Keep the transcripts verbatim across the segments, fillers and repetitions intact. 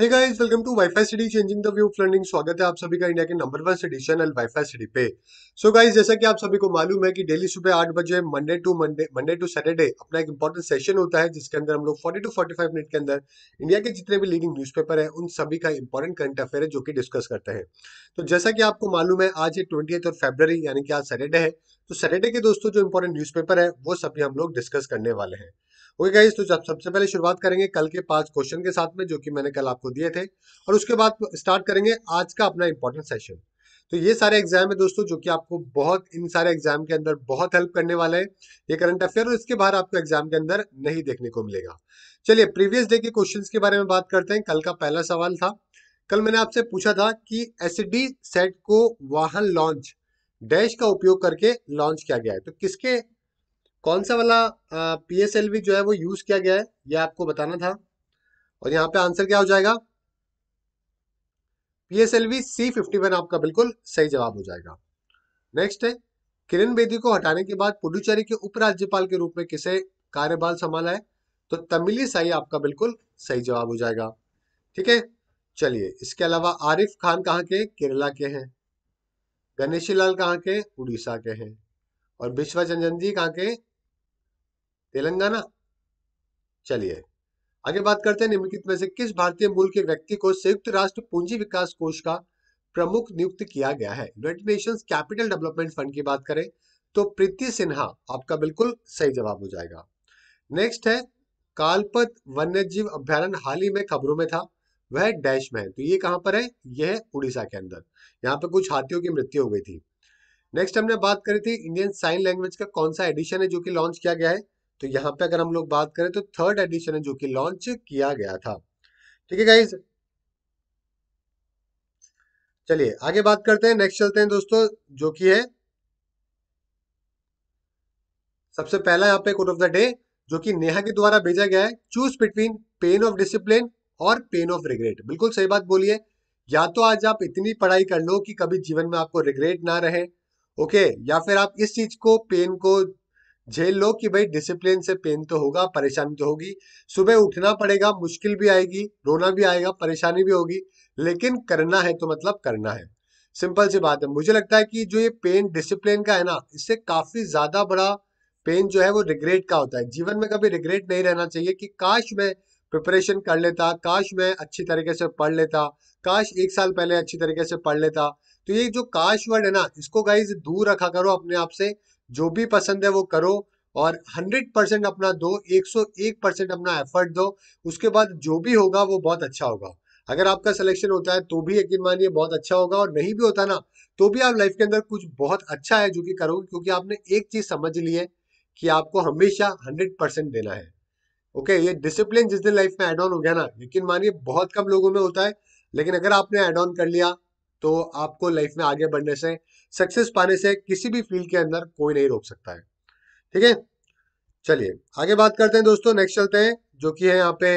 Hey guys, welcome to wifi study changing the way of learning. स्वागत है आप सभी का इंडिया के number one edition L wifi study पे। सो so गाइस, जैसा कि आप सभी को मालूम है कि डेली सुबह आठ बजे Monday to Monday Monday to Saturday अपना एक इंपॉर्टेंट सेशन होता है, जिसके अंदर हम लोग forty to forty five minute के अंदर इंडिया के जितने भी लीडिंग न्यूज पेपर है उन सभी का इंपॉर्टेंट करंट अफेयर है जो कि डिस्कस करते हैं। तो जैसा कि आपको मालूम है आज ट्वेंटीएथ ऑफ फरवरी यानी कि आज सैटरडे है, तो सैटरडे के दोस्तों जो इंपॉर्टेंट न्यूज पेपर है वो सभी हम लोग डिस्कस करने वाले हैं। ओके गाइस, तो जब सबसे पहले शुरुआत करेंगे कल के पांच क्वेश्चन के साथ में जो कि मैंने कल आपको दिए थे, और उसके बाद स्टार्ट करेंगे आज का अपना इंपॉर्टेंट सेशन। तो ये सारे एग्जाम है दोस्तों जो कि आपको बहुत इन सारे एग्जाम के अंदर बहुत हेल्प करने वाले हैं ये करंट अफेयर, और इसके बाहर आपको एग्जाम के अंदर नहीं देखने को मिलेगा। चलिए प्रीवियस डे के क्वेश्चन के बारे में बात करते हैं। कल का पहला सवाल था, कल मैंने आपसे पूछा था कि एसडी सेट को वाहन लॉन्च डैश का उपयोग करके लॉन्च किया गया है, तो किसके कौन सा वाला पीएसएलवी जो है वो यूज किया गया है यह आपको बताना था। और यहाँ पे आंसर क्या हो जाएगा, पीएसएलवी सी फिफ्टी वन आपका बिल्कुल सही जवाब हो जाएगा। नेक्स्ट है, किरण बेदी को हटाने के बाद पुडुचेरी के उपराज्यपाल के रूप में किसे कार्यभार संभाला है, तो तमिलीसाई आपका बिल्कुल सही जवाब हो जाएगा। ठीक है, चलिए इसके अलावा आरिफ खान कहाँ के, केरला के हैं। गणेशी लाल कहाँ के, उड़ीसा के हैं। और विश्वरंजन जी कहाँ के, तेलंगाना। चलिए आगे बात करते हैं, निम्नलिखित में से किस भारतीय मूल के व्यक्ति को संयुक्त राष्ट्र पूंजी विकास कोष का प्रमुख नियुक्त किया गया है, United Nations Capital Development Fund की बात करें तो प्रीति सिन्हा आपका बिल्कुल सही जवाब हो जाएगा। नेक्स्ट है, कालपत वन्यजीव अभ्यारण्य हाल ही में खबरों में था, वह डैश में है, तो ये कहाँ पर है, यह है उड़ीसा के अंदर। यहाँ पर कुछ हाथियों की मृत्यु हो गई थी। नेक्स्ट हमने बात करी थी इंडियन साइन लैंग्वेज का कौन सा एडिशन है जो कि लॉन्च किया गया है, तो यहाँ पे अगर हम लोग बात करें तो थर्ड एडिशन है जो कि लॉन्च किया गया था। ठीक है गाइज, चलिए आगे बात करते हैं। नेक्स्ट चलते हैं दोस्तों, जो कि है सबसे पहला यहाँ पे कोट ऑफ द डे जो कि नेहा के द्वारा भेजा गया है, choose between pain of discipline और पेन ऑफ रिग्रेट। बिल्कुल सही बात बोलिए, या तो आज आप इतनी पढ़ाई कर लो कि कभी जीवन में आपको रिग्रेट ना रहे, ओके, या फिर आप इस चीज को पेन को झेल लो कि भाई डिसिप्लिन से पेन तो होगा, परेशानी तो होगी, सुबह उठना पड़ेगा, मुश्किल भी आएगी, रोना भी आएगा, परेशानी भी होगी, लेकिन करना है तो मतलब करना है। सिंपल सी बात है। मुझे लगता है कि जो ये पेन डिसिप्लिन का है ना, इससे काफी ज्यादा बड़ा पेन जो है वो रिग्रेट का होता है। जीवन में कभी रिग्रेट नहीं रहना चाहिए कि काश मैं प्रिपरेशन कर लेता, काश मैं अच्छी तरीके से पढ़ लेता, काश एक साल पहले अच्छी तरीके से पढ़ लेता। तो ये जो काश वर्ड है ना, इसको गाइज दूर रखा करो अपने आप से। जो भी पसंद है वो करो और हंड्रेड परसेंट अपना दो, एक सौ एक परसेंट अपना एफर्ट दो। उसके बाद जो भी होगा वो बहुत अच्छा होगा। अगर आपका सिलेक्शन होता है तो भी यकीन मानिए बहुत अच्छा होगा, और नहीं भी होता ना तो भी आप लाइफ के अंदर कुछ बहुत अच्छा है जो कि करोगे, क्योंकि आपने एक चीज समझ ली है कि आपको हमेशा हंड्रेड परसेंट देना है। ओके, ये डिसिप्लिन जिस दिन लाइफ में एड ऑन हो गया ना, यकीन मानिए बहुत कम लोगों में होता है, लेकिन अगर आपने एड ऑन कर लिया तो आपको लाइफ में आगे बढ़ने से, सक्सेस पाने से किसी भी फील्ड के अंदर कोई नहीं रोक सकता है। ठीक है, चलिए आगे बात करते हैं दोस्तों। नेक्स्ट चलते हैं जो कि है यहाँ पे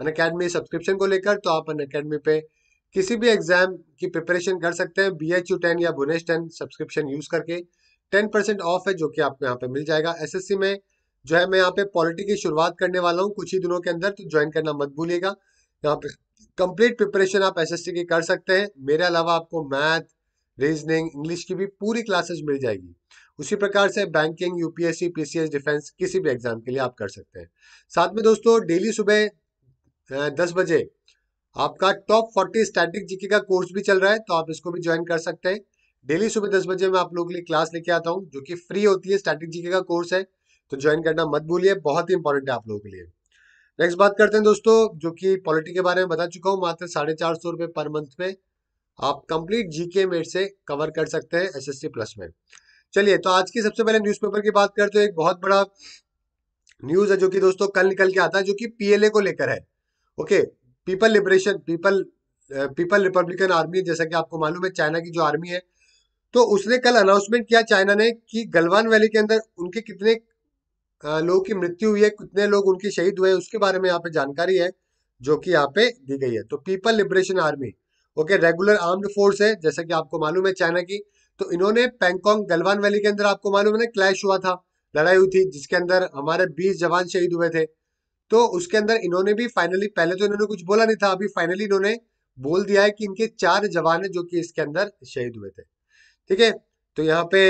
अनअकैडमी सब्सक्रिप्शन को लेकर। तो आप अनअकैडमी पे किसी भी एग्जाम की प्रिपरेशन कर सकते हैं बी एच यू टेन या बुनेश टेन सब्सक्रिप्शन यूज करके। टेन परसेंट ऑफ है जो कि आपको यहाँ पे मिल जाएगा। एस एस सी में जो है मैं यहाँ पे पॉलिटी की शुरुआत करने वाला हूँ कुछ ही दिनों के अंदर, तो ज्वाइन करना मत भूलिएगा। यहाँ पे कंप्लीट प्रिपरेशन आप एसएससी की कर सकते हैं। मेरे अलावा आपको मैथ, रीजनिंग, इंग्लिश की भी पूरी क्लासेस मिल जाएगी। उसी प्रकार से बैंकिंग, यूपीएससी, पीसीएस, डिफेंस किसी भी एग्जाम के लिए आप कर सकते हैं। साथ में दोस्तों डेली सुबह दस बजे आपका टॉप फोर्टी स्टैटिक जीके का कोर्स भी चल रहा है, तो आप इसको भी ज्वाइन कर सकते हैं। डेली सुबह दस बजे मैं आप लोगों के लिए क्लास लेके आता हूँ जो कि फ्री होती है, स्टैटिक जीके का कोर्स है, तो ज्वाइन करना मत भूलिए, बहुत ही इंपॉर्टेंट है आप लोगों के लिए। नेक्स्ट बात करते हैं दोस्तों, जो कि पॉलिटी के बारे में बता चुका हूँ। मात्र साढ़े चार सौ रुपये पर मंथ में आप कंप्लीट जीके मेट से कवर कर सकते हैं एसएससी प्लस में। चलिए, तो आज की सबसे पहले न्यूज़पेपर की बात करते हैं। एक बहुत बड़ा न्यूज़ है जो कि दोस्तों कल निकल के आता है, जो कि पीएलए को लेकर है। Okay, people liberation people people republican army, जैसा कि आपको मालूम है चाइना की जो आर्मी है, तो उसने कल अनाउंसमेंट किया चाइना ने कि गलवान वैली के अंदर उनके कितने लोगों की मृत्यु हुई है, कितने लोग उनके शहीद हुए, उसके बारे में यहाँ पे जानकारी है जो कि यहाँ पे दी गई है। तो people liberation army, okay, regular armed force है जैसा कि आपको मालूम है चाइना की। तो इन्होंने पैंगोंग, गलवान वैली के अंदर आपको मालूम है ना क्लैश हुआ था, लड़ाई हुई थी, जिसके अंदर हमारे बीस जवान शहीद हुए थे। तो उसके अंदर इन्होंने भी फाइनली, पहले तो इन्होंने कुछ बोला नहीं था, अभी फाइनली इन्होंने बोल दिया है कि इनके चार जवान हैं जो कि इसके अंदर शहीद हुए थे। ठीक है, तो यहाँ पे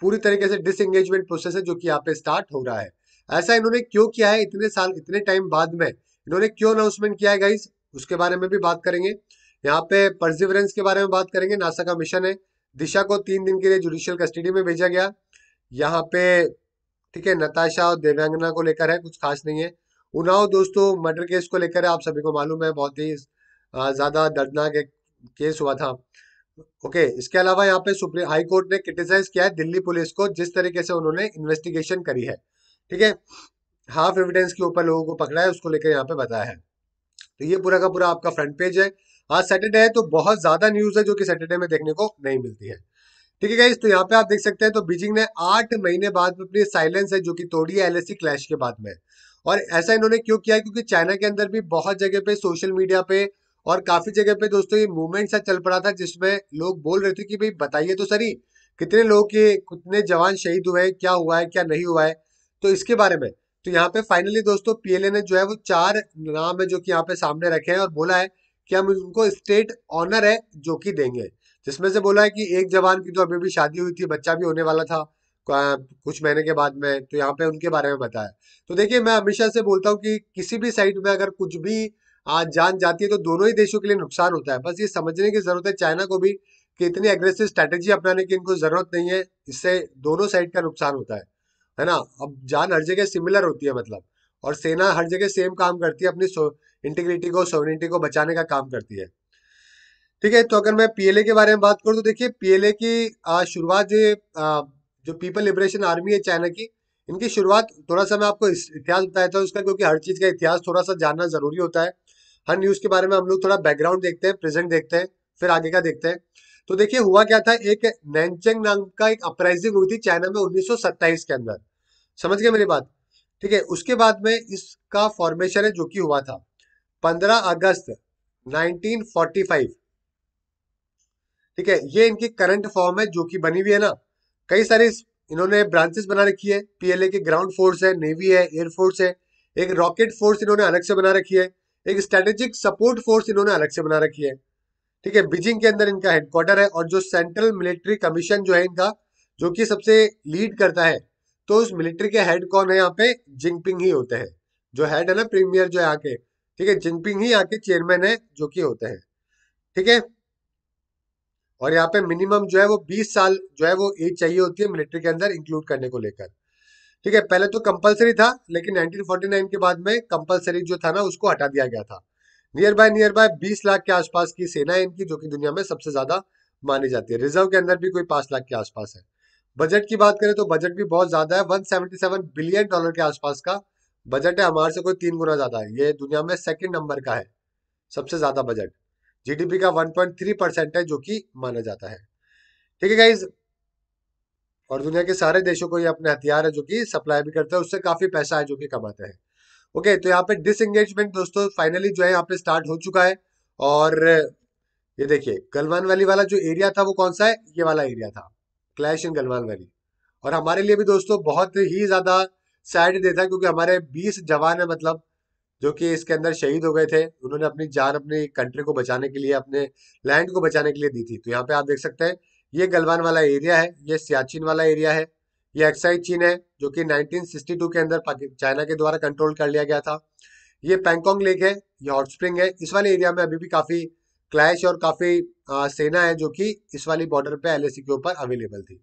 पूरी तरीके से डिसएंगेजमेंट प्रोसेस है जो कि यहाँ पे स्टार्ट हो रहा है। ऐसा इन्होंने क्यों किया है, इतने साल इतने टाइम बाद में इन्होंने क्यों अनाउंसमेंट किया है गाइस, उसके बारे में भी बात करेंगे। यहाँ पे परसिवरेंस के बारे में बात करेंगे, नासा का मिशन है। दिशा को तीन दिन के लिए जुडिशियल कस्टडी में भेजा गया यहाँ पे। ठीक है, नताशा और देवांगना को लेकर है, कुछ खास नहीं है। उन्नाव दोस्तों मर्डर केस को लेकर है, आप सभी को मालूम है बहुत ही ज्यादा दर्दनाक एक केस हुआ था। ओके okay, इसके अलावा यहाँ पे सुप्रीम हाई कोर्ट ने क्रिटिसाइज किया है दिल्ली पुलिस को, जिस तरीके से उन्होंने इन्वेस्टिगेशन करी है। ठीक है, हाफ एविडेंस के ऊपर लोगों को पकड़ा है, उसको लेकर यहाँ पे बताया है। तो ये पूरा का पूरा आपका फ्रंट पेज है। आज सैटरडे है तो बहुत ज्यादा न्यूज है जो कि सैटरडे में देखने को नहीं मिलती है। ठीक है गाइस, तो यहाँ पे आप देख सकते हैं, तो बीजिंग ने आठ महीने बाद अपनी साइलेंस है जो कि तोड़ी है एल एस सी क्लैश के बाद में। और ऐसा इन्होंने क्यों किया, क्योंकि चाइना के अंदर भी बहुत जगह पे सोशल मीडिया पे और काफी जगह पे दोस्तों ये मूवमेंट सा चल पड़ा था, जिसमें लोग बोल रहे थे कि भाई बताइए तो सही कितने लोगों के, कितने जवान शहीद हुए हैं, क्या हुआ है क्या नहीं हुआ है, तो इसके बारे में। तो यहाँ पे फाइनली दोस्तों पीएलए ने जो है वो चार नाम है जो कि यहाँ पे सामने रखे हैं और बोला है कि हम उनको स्टेट ऑनर है जो कि देंगे, जिसमें से बोला है कि एक जवान की तो अभी भी शादी हुई थी, बच्चा भी होने वाला था कुछ महीने के बाद में, तो यहाँ पे उनके बारे में बताया। तो देखिये मैं हमेशा से बोलता हूँ कि किसी भी साइड में अगर कुछ भी आज जान जाती है तो दोनों ही देशों के लिए नुकसान होता है। बस ये समझने की जरूरत है चाइना को भी कि इतनी एग्रेसिव स्ट्रैटेजी अपनाने की इनको जरूरत नहीं है, इससे दोनों साइड का नुकसान होता है, है ना। अब जान हर जगह सिमिलर होती है मतलब, और सेना हर जगह सेम काम करती है, अपनी इंटीग्रिटी को सोवरेनिटी को बचाने का काम करती है। ठीक है, तो अगर मैं पीएलए के बारे में बात करूँ तो देखिए पीएलए की शुरुआत जो जो पीपल लिबरेशन आर्मी है चाइना की, इनकी शुरुआत थोड़ा सा मैं आपको इतिहास बताया उसका, क्योंकि हर चीज का इतिहास थोड़ा सा जानना जरूरी होता है। हर न्यूज के बारे में हम लोग थोड़ा बैकग्राउंड देखते हैं, प्रेजेंट देखते हैं, फिर आगे का देखते हैं। तो देखिए हुआ क्या था, एक नैनचेंग नाम का एक अपराइजिंग हुई थी चाइना में उन्नीस सौ सत्ताईस के अंदर, समझ गए मेरी बात। ठीक है, उसके बाद में इसका फॉर्मेशन है जो कि हुआ था पंद्रह अगस्त नाइनटीन फोर्टी फाइव। ठीक है, ये इनकी करंट फॉर्म है जो कि बनी हुई है ना। कई सारे इन्होंने ब्रांचेस बना रखी है पीएलए के, ग्राउंड फोर्स है, नेवी है, एयरफोर्स है, एक रॉकेट फोर्स इन्होंने अलग से बना रखी है, एक स्ट्रेटेजिक सपोर्ट फोर्स इन्होंने अलग से बना रखी है। ठीक है, बीजिंग के अंदर इनका हेडक्वार्टर है, और जो सेंट्रल मिलिट्री कमीशन जो है इनका, जो कि सबसे लीड करता है, तो उस मिलिट्री के हेड कौन है यहाँ पे, जिनपिंग ही होते हैं। जो हेड है ना प्रीमियर जो है आके, ठीक है, जिनपिंग ही आके चेयरमैन है जो कि होते हैं। ठीक है, और यहाँ पे मिनिमम जो है वो बीस साल जो है वो एज चाहिए होती है मिलिट्री के अंदर इंक्लूड करने को लेकर। ठीक है, पहले तो कंपलसरी था, लेकिन नाइनटीन फोर्टी नाइन के बाद में कंपलसरी जो था ना उसको हटा दिया गया था। नियर बाय नियर बाय बीस लाख के आसपास की सेना है इनकी, जो कि दुनिया में सबसे ज्यादा मानी जाती है। रिजर्व के अंदर भी कोई पांच लाख के आसपास है। बजट की बात करें तो बजट भी बहुत ज्यादा है, एक सौ सतहत्तर बिलियन डॉलर के आसपास का बजट है, हमारे से कोई तीन गुना ज्यादा है। ये दुनिया में सेकेंड नंबर का है सबसे ज्यादा बजट, जीडीपी का वन पॉइंट थ्री परसेंट है जो कि माना जाता है। ठीक है गाइज, और दुनिया के सारे देशों को ये अपने हथियार है जो कि सप्लाई भी करते हैं, उससे काफी पैसा है जो कि कमाते हैं। ओके, तो यहाँ पे डिसएंगेजमेंट दोस्तों फाइनली जो है यहाँ पे स्टार्ट हो चुका है। और ये देखिए गलवान वैली वाला जो एरिया था वो कौन सा है, ये वाला एरिया था, क्लैश इन गलवान वैली। और हमारे लिए भी दोस्तों बहुत ही ज्यादा सैड देता है, क्योंकि हमारे बीस जवान है मतलब जो कि इसके अंदर शहीद हो गए थे। उन्होंने अपनी जान अपनी कंट्री को बचाने के लिए, अपने लैंड को बचाने के लिए दी थी। तो यहाँ पे आप देख सकते हैं ये गलवान वाला एरिया है, ये सियाचिन वाला एरिया है, ये एक्साई चीन है जो कि नाइनटीन सिक्सटी टू के अंदर चाइना के द्वारा कंट्रोल कर लिया गया था। ये पैंगोंग लेक है, ये हॉट स्प्रिंग है। इस वाले एरिया में अभी भी काफी क्लैश और काफी आ, सेना है जो कि इस वाली बॉर्डर पे एलएसी के ऊपर अवेलेबल थी।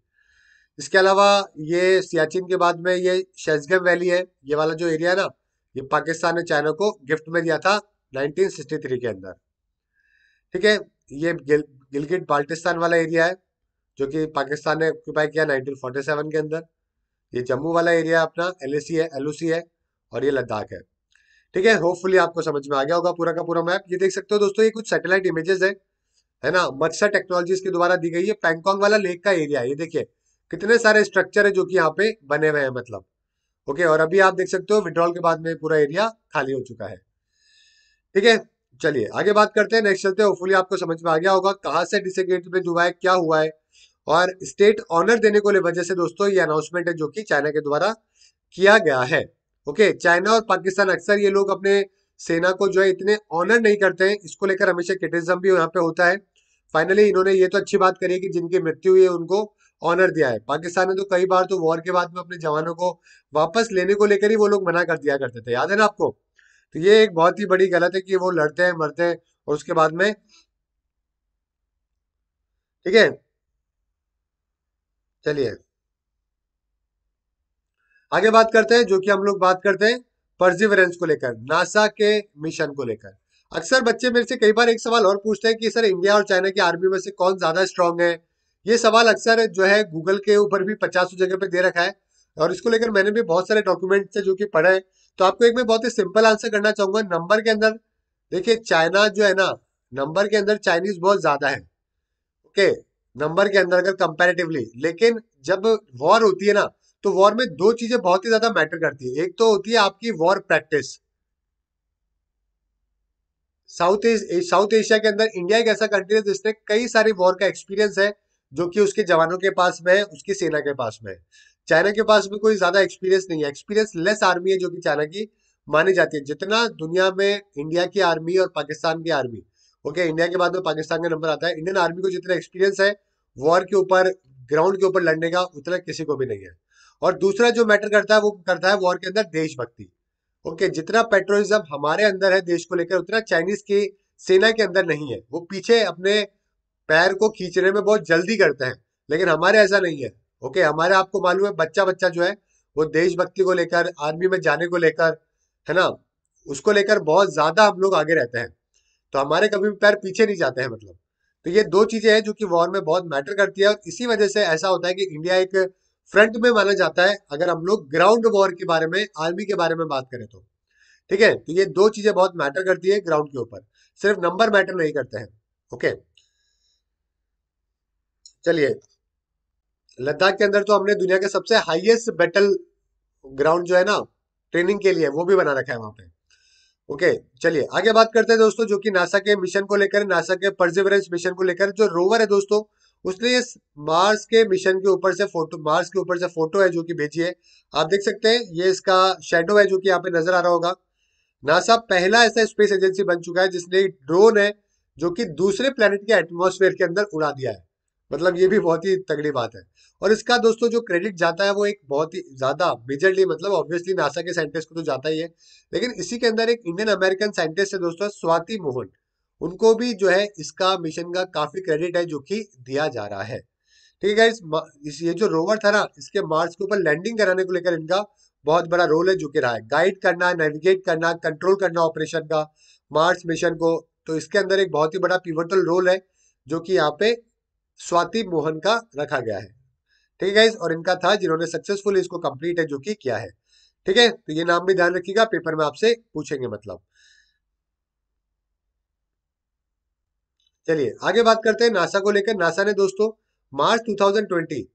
इसके अलावा ये सियाचिन के बाद में ये शेजगम वैली है, ये वाला जो एरिया है ना, ये पाकिस्तान ने चाइना को गिफ्ट में दिया था नाइनटीन सिक्सटी थ्री के अंदर। ठीक है, ये गिल, गिलगिट बाल्टिस्तान वाला एरिया है जो कि पाकिस्तान ने ऑक्यूपाई किया नाइनटीन फोर्टी सेवन के अंदर। ये जम्मू वाला एरिया अपना एलएसी है, एलओसी है, और ये लद्दाख है। ठीक है, होपफुली आपको समझ में आ गया होगा पूरा का पूरा मैप। ये देख सकते हो दोस्तों, ये कुछ सैटेलाइट इमेजेस है, है ना, मत्सा टेक्नोलॉजीज के द्वारा दी गई है। पैंगोंग वाला लेक का एरिया है, ये देखिए कितने सारे स्ट्रक्चर है जो कि यहाँ पे बने हुए हैं मतलब। ओके, और अभी आप देख सकते हो विड्रॉल के बाद में पूरा एरिया खाली हो चुका है। ठीक है, चलिए आगे बात करते हैं, नेक्स्ट चलते हैं। होपफुली आपको समझ में आ गया होगा कहाँ से डिसएंगेजमेंट हुआ है, क्या हुआ है, और स्टेट ऑनर देने को ले वजह से दोस्तों ये अनाउंसमेंट है जो कि चाइना के द्वारा किया गया है। ओके। चाइना और पाकिस्तान, अक्सर ये लोग अपने सेना को जो है इतने ऑनर नहीं करते हैं, इसको लेकर हमेशा क्रिटिसिज्म भी यहाँ पे होता है। फाइनली इन्होंने ये तो अच्छी बात करी है कि जिनकी मृत्यु हुई है उनको ऑनर दिया है। पाकिस्तान ने तो कई बार तो वॉर के बाद में अपने जवानों को वापस लेने को लेकर ही वो लोग मना कर दिया करते थे, याद है ना आपको। तो ये एक बहुत ही बड़ी गलत है कि वो लड़ते हैं मरते हैं और उसके बाद में, ठीक है। चलिए आगे बात करते हैं, जो कि हम लोग बात करते हैं परसिवरेंस को लेकर, नासा के मिशन को लेकर। अक्सर बच्चे मेरे से कई बार एक सवाल और पूछते हैं कि सर इंडिया और चाइना की आर्मी में से कौन ज्यादा स्ट्रांग है। ये सवाल अक्सर जो है गूगल के ऊपर भी पचासों जगह पे दे रखा है और इसको लेकर मैंने भी बहुत सारे डॉक्यूमेंट्स है जो कि पढ़े हैं। तो आपको एक मैं बहुत ही सिंपल आंसर करना चाहूंगा। नंबर के अंदर देखिए चाइना जो है ना, नंबर के अंदर चाइनीज बहुत ज्यादा है, ओके, नंबर के अंदर अगर कंपेरेटिवली। लेकिन जब वॉर होती है ना, तो वॉर में दो चीजें बहुत ही ज्यादा मैटर करती है। एक तो होती है आपकी war practice. South South Asia के अंदर इंडिया एक ऐसा कंट्री है जिसने कई सारे वॉर का एक्सपीरियंस है जो कि उसके जवानों के पास में है, उसकी सेना के पास में है। चाइना के पास में कोई ज्यादा एक्सपीरियंस नहीं है, एक्सपीरियंस लेस आर्मी है जो कि चाइना की मानी जाती है। जितना दुनिया में इंडिया की आर्मी और पाकिस्तान की आर्मी, ओके, इंडिया के बाद में पाकिस्तान का नंबर आता है। इंडियन आर्मी को जितना एक्सपीरियंस है वॉर के ऊपर, ग्राउंड के ऊपर लड़ने का, उतना किसी को भी नहीं है। और दूसरा जो मैटर करता है वो करता है वॉर के अंदर देशभक्ति, ओके। जितना पेट्रोइज्म हमारे अंदर है देश को लेकर, उतना चाइनीज की सेना के अंदर नहीं है। वो पीछे अपने पैर को खींचने में बहुत जल्दी करते हैं, लेकिन हमारे ऐसा नहीं है, ओके। हमारे आपको मालूम है बच्चा बच्चा जो है वो देशभक्ति को लेकर, आर्मी में जाने को लेकर, है ना, उसको लेकर बहुत ज्यादा हम लोग आगे रहते हैं। तो हमारे कभी भी पैर पीछे नहीं जाते हैं, मतलब। तो ये दो चीजें हैं जो कि वॉर में बहुत मैटर करती है और इसी वजह से ऐसा होता है कि इंडिया एक फ्रंट में माना जाता है अगर हम लोग ग्राउंड वॉर के बारे में, आर्मी के बारे में बात करें तो, ठीक है। तो ये दो चीजें बहुत मैटर करती है ग्राउंड के ऊपर, सिर्फ नंबर मैटर नहीं करते हैं, ओके। चलिए लद्दाख के अंदर तो हमने दुनिया के सबसे हाईएस्ट बैटल ग्राउंड जो है ना ट्रेनिंग के लिए, वो भी बना रखा है वहां पे, ओके। चलिए आगे बात करते हैं दोस्तों, जो कि नासा के मिशन को लेकर, नासा के परसिवरेंस मिशन को लेकर। जो रोवर है दोस्तों, उसने इस मार्स के मिशन के ऊपर से फोटो, मार्स के ऊपर से फोटो है जो कि भेजी है। आप देख सकते हैं ये इसका शेडो है जो कि यहाँ पे नजर आ रहा होगा। नासा पहला ऐसा स्पेस एजेंसी बन चुका है जिसने ड्रोन है जो कि दूसरे प्लेनेट के एटमोस्फेयर के अंदर उड़ा दिया है, मतलब ये भी बहुत ही तगड़ी बात है। और इसका दोस्तों जो क्रेडिट जाता है वो एक बहुत ही ज्यादा मेजरली, मतलब ऑब्वियसली नासा के साइंटिस्ट को तो जाता ही है, लेकिन इसी के अंदर एक इंडियन अमेरिकन साइंटिस्ट है दोस्तों, स्वाति मोहन, उनको भी जो है इसका मिशन का काफी क्रेडिट है जो कि दिया जा रहा है, ठीक है। इस ये जो रोवर था ना, इसके मार्स के ऊपर लैंडिंग कराने को लेकर इनका बहुत बड़ा रोल है जो कि रहा है, गाइड करना, नेविगेट करना, कंट्रोल करना ऑपरेशन का, मार्स मिशन को। तो इसके अंदर एक बहुत ही बड़ा पिवटल रोल है जो कि यहाँ पे स्वाति मोहन का रखा गया है, ठीक है। और इनका था जिन्होंने सक्सेसफुल इसको कंप्लीट है जो कि किया है, ठीक है। तो ये नाम भी ध्यान रखिएगा, पेपर में आपसे पूछेंगे, मतलब। चलिए आगे बात करते हैं नासा को लेकर। नासा ने दोस्तों मार्च दो हज़ार बीस,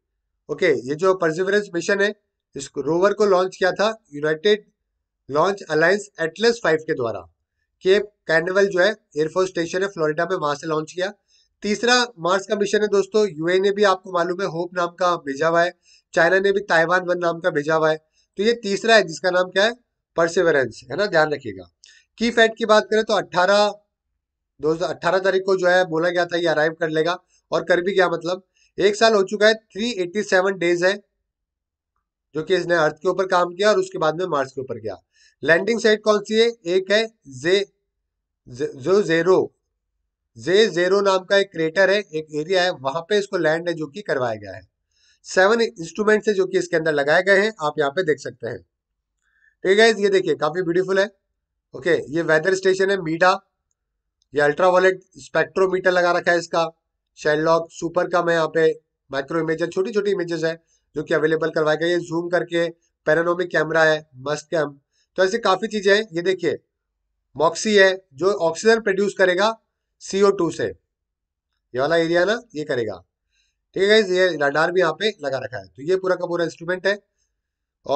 ओके, ये जो परसिवरेंस मिशन है, इस रोवर को लॉन्च किया था United Launch Alliance Atlas five के द्वारा। केप कार्निवल जो है एयरफोर्स स्टेशन है फ्लोरिडा में, वहां से लॉन्च किया। तीसरा मार्स का मिशन है दोस्तों, यूए ने भी आपको मालूम है होप नाम का भेजा हुआ है, चाइना ने भी ताइवान वन नाम का भेजा हुआ है। तो ये तीसरा है जिसका नाम क्या है, परसिवरेंस, है ना, ध्यान रखिएगा। की फैक्ट की बात करें तो अट्ठारह दो हज़ार अट्ठारह तारीख को जो है बोला गया था ये अराइव कर लेगा, और कर भी गया, मतलब एक साल हो चुका है, तीन सौ सत्तासी डेज है जो कि इसने अर्थ के ऊपर काम किया और उसके बाद में मार्स के ऊपर गया। लैंडिंग साइट कौन सी है, एक है जे जो जेरो जे जेरो नाम का एक क्रेटर है, एक एरिया है, वहां पे इसको लैंड है जो कि करवाया गया है। सेवन इंस्ट्रूमेंट्स है जो कि इसके अंदर लगाए गए हैं, आप यहाँ पे देख सकते हैं, ठीक है। ये देखिए काफी ब्यूटीफुल है, ओके। ये वेदर स्टेशन है मीडा, ये अल्ट्रावायलेट स्पेक्ट्रोमीटर लगा रखा है इसका, शेलॉक सुपर कम है, यहाँ पे माइक्रो इमेज, छोटी छोटी इमेजेस है जो कि अवेलेबल करवाए गए। जूम करके पैरानोमिक कैमरा है, मस्ट कैम, तो ऐसी काफी चीजें हैं। ये देखिए मॉक्सी है जो ऑक्सीजन प्रोड्यूस करेगा सी ओ टू से, ये वाला एरिया ना ये करेगा, ठीक है। ये रडार भी यहाँ पे लगा रखा है। तो ये पूरा का पूरा इंस्ट्रूमेंट है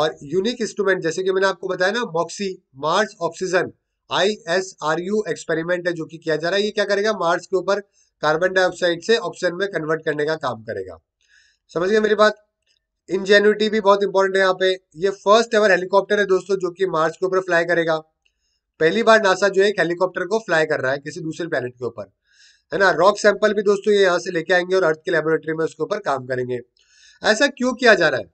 और यूनिक इंस्ट्रूमेंट, जैसे कि मैंने आपको बताया ना, MOXIE Mars oxygen I S R U experiment है जो कि किया जा रहा है। ये क्या करेगा, मार्स के ऊपर कार्बन डाइऑक्साइड से ऑक्सीजन में कन्वर्ट करने का काम करेगा, समझ गए मेरी बात। इंजेन्युटी भी बहुत इंपॉर्टेंट है यहाँ पे। ये फर्स्ट एवर हेलीकॉप्टर है दोस्तों जो कि मार्स के ऊपर फ्लाई करेगा। पहली बार नासा जो है एक हेलीकॉप्टर को फ्लाई कर रहा है किसी दूसरे प्लेनेट के ऊपर, है ना। रॉक सैंपल भी दोस्तों ये यहाँ से लेके आएंगे और अर्थ के लेबोरेटरी में उसके ऊपर काम करेंगे। ऐसा क्यों किया जा रहा है,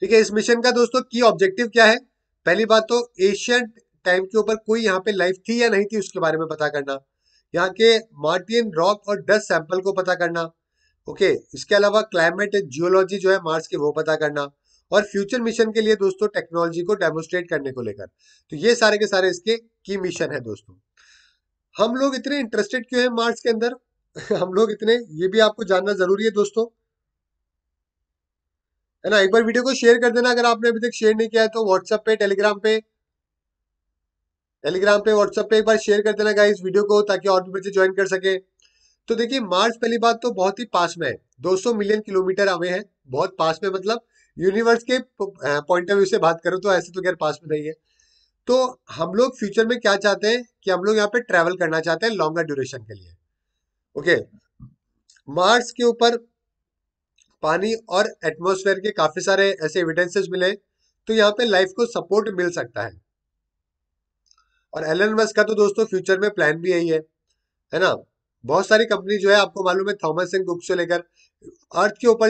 ठीक है। इस मिशन का दोस्तों की ऑब्जेक्टिव क्या है, पहली बात तो एशियंट टाइम के ऊपर कोई यहाँ पे लाइफ थी या नहीं थी उसके बारे में पता करना, यहाँ के मार्टियन रॉक और डस्ट सैंपल को पता करना, ओके। इसके अलावा क्लाइमेट जियोलॉजी जो है मार्स के वो पता करना, और फ्यूचर मिशन के लिए दोस्तों टेक्नोलॉजी को डेमोस्ट्रेट करने को लेकर। तो ये सारे के सारे इसके की मिशन है दोस्तों। हम लोग इतने इंटरेस्टेड क्यों है मार्स के अंदर हम लोग इतने, ये भी आपको जानना जरूरी है दोस्तों, है ना। एक बार वीडियो को शेयर कर देना अगर आपने अभी तक शेयर नहीं किया है तो, व्हाट्सएप पे, टेलीग्राम पे टेलीग्राम पे व्हाट्सएप पे एक बार शेयर कर देना गाइस वीडियो को, ताकि और भी बच्चे ज्वाइन कर सके। तो देखिए मार्स पहली बात तो बहुत ही पास में है, दो सौ मिलियन किलोमीटर अवे है, बहुत पास में। मतलब यूनिवर्स के पॉइंट ऑफ व्यू से बात करो तो ऐसे तो खैर पास में नहीं है। तो हम लोग फ्यूचर में क्या चाहते हैं कि हम लोग यहाँ पे ट्रैवल करना चाहते हैं लॉन्गर ड्यूरेशन के लिए, ओके। मार्स के ऊपर पानी और एटमॉस्फेयर के काफी सारे ऐसे एविडेंसेस मिले, तो यहाँ पे लाइफ को सपोर्ट मिल सकता है। और एलन मस्क का तो दोस्तों फ्यूचर में प्लान भी यही है, है ना। बहुत सारी कंपनी जो है आपको मालूम है थॉमस एंड कुक से लेकर अर्थ के ऊपर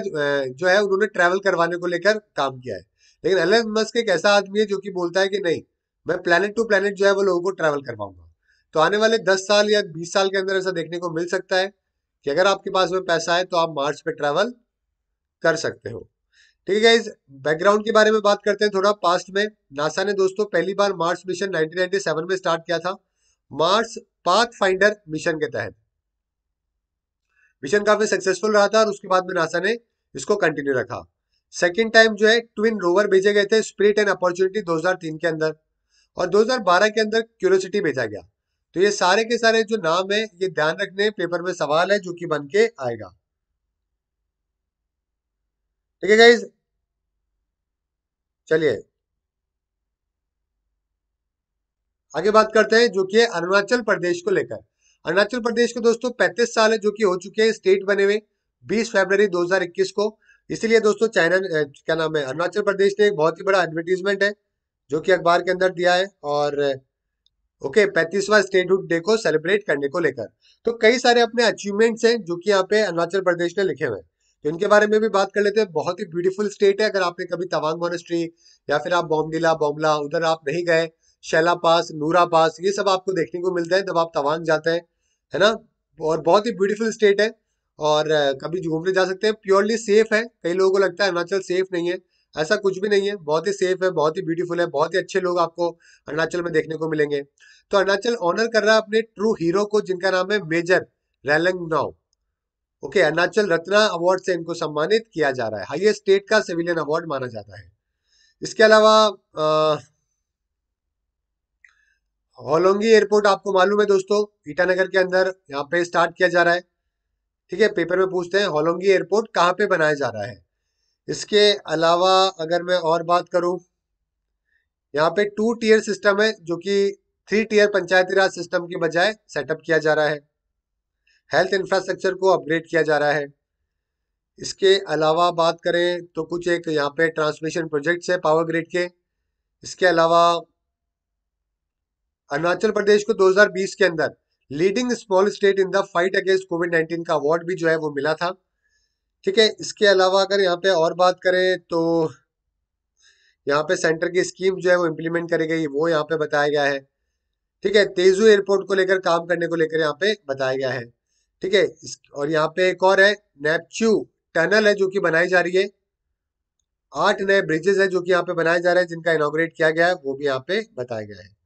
जो है उन्होंने ट्रैवल करवाने को लेकर काम किया है। लेकिन एलन मस्क एक ऐसा आदमी है जो कि बोलता है कि नहीं, मैं प्लेनेट टू प्लेनेट जो है वो लोगों को ट्रैवल करवाऊंगा। तो आने वाले दस साल या बीस साल के अंदर ऐसा देखने को मिल सकता है कि अगर आपके पास में पैसा है तो आप मार्स पे ट्रैवल कर सकते हो, ठीक है गाइस। बैकग्राउंड के बारे में बात करते हैं थोड़ा। पास्ट में नासा ने दोस्तों पहली बार Mars mission nineteen ninety seven में स्टार्ट किया था, मार्स पाथफाइंडर मिशन के तहत। मिशन काफी सक्सेसफुल रहा था और उसके बाद में नासा ने इसको कंटिन्यू रखा। सेकेंड टाइम जो है ट्विन रोवर भेजे गए थे, स्पिरिट एंड अपॉर्चुनिटी दो हज़ार तीन के अंदर, और दो हज़ार बारह के अंदर क्यूरियोसिटी भेजा गया। तो ये सारे के सारे जो नाम है ये ध्यान रखने, पेपर में सवाल है जो कि बन के आएगा, ठीक है गाइस। चलिए आगे बात करते हैं जो कि है अरुणाचल प्रदेश को लेकर। अरुणाचल प्रदेश को दोस्तों पैंतीस साल है जो कि हो चुके हैं स्टेट बने हुए बीस फरवरी दो हज़ार इक्कीस को। इसीलिए दोस्तों चाइना क्या नाम है अरुणाचल प्रदेश ने एक बहुत ही बड़ा एडवर्टीजमेंट है जो कि अखबार के अंदर दिया है, और ओके पैंतीसवां स्टेटहुड डे को सेलिब्रेट करने को लेकर। तो कई सारे अपने अचीवमेंट्स हैं जो कि यहाँ पे अरुणाचल प्रदेश ने लिखे हुए हैं, तो इनके बारे में भी बात कर लेते हैं। बहुत ही ब्यूटीफुल स्टेट है। अगर आपने कभी तवांग मोनेस्ट्री या फिर आप बोमडिला बोमला उधर आप नहीं गए, शैला पास, नूरा पास, ये सब आपको देखने को मिलता है जब आप तवांग जाते हैं, है ना। और बहुत ही ब्यूटीफुल स्टेट है और कभी घूमने जा सकते हैं। प्योरली सेफ है, कई लोगों को लगता है अरुणाचल सेफ नहीं है, ऐसा कुछ भी नहीं है, बहुत ही सेफ है, बहुत ही ब्यूटीफुल है, बहुत ही अच्छे लोग आपको अरुणाचल में देखने को मिलेंगे। तो अरुणाचल ऑनर कर रहा है अपने ट्रू हीरो को जिनका नाम है major Ralengnao, okay. Arunachal Ratna award से इनको सम्मानित किया जा रहा है, हाईएस्ट स्टेट का सिविलियन अवार्ड माना जाता है। इसके अलावा होलोंगी एयरपोर्ट आपको मालूम है दोस्तों ईटानगर के अंदर यहाँ पे स्टार्ट किया जा रहा है, ठीक है। पेपर में पूछते हैं होलोंगी एयरपोर्ट कहाँ पे बनाया जा रहा है। इसके अलावा अगर मैं और बात करूं, यहाँ पे टू टीयर सिस्टम है जो कि three tier Panchayati Raj system के बजाय सेटअप किया जा रहा है। हेल्थ इंफ्रास्ट्रक्चर को अपग्रेड किया जा रहा है। इसके अलावा बात करें तो कुछ एक यहाँ पे ट्रांसमिशन प्रोजेक्ट्स है पावर ग्रिड के। इसके अलावा अरुणाचल प्रदेश को दो हज़ार बीस के अंदर leading small state in the fight against COVID nineteen का अवार्ड भी जो है वो मिला था, ठीक है। इसके अलावा अगर यहाँ पे और बात करें तो यहाँ पे सेंटर की स्कीम जो है वो इम्प्लीमेंट करी गई, वो यहाँ पे बताया गया है, ठीक है। तेजू एयरपोर्ट को लेकर काम करने को लेकर यहाँ पे बताया गया है, ठीक है। और यहाँ पे एक और है नेपच्यू टनल है जो कि बनाई जा रही है। आठ नए ब्रिजेस है जो कि यहाँ पे बनाए जा रहे हैं जिनका इनोग्रेट किया गया है, वो भी यहाँ पे बताया गया है,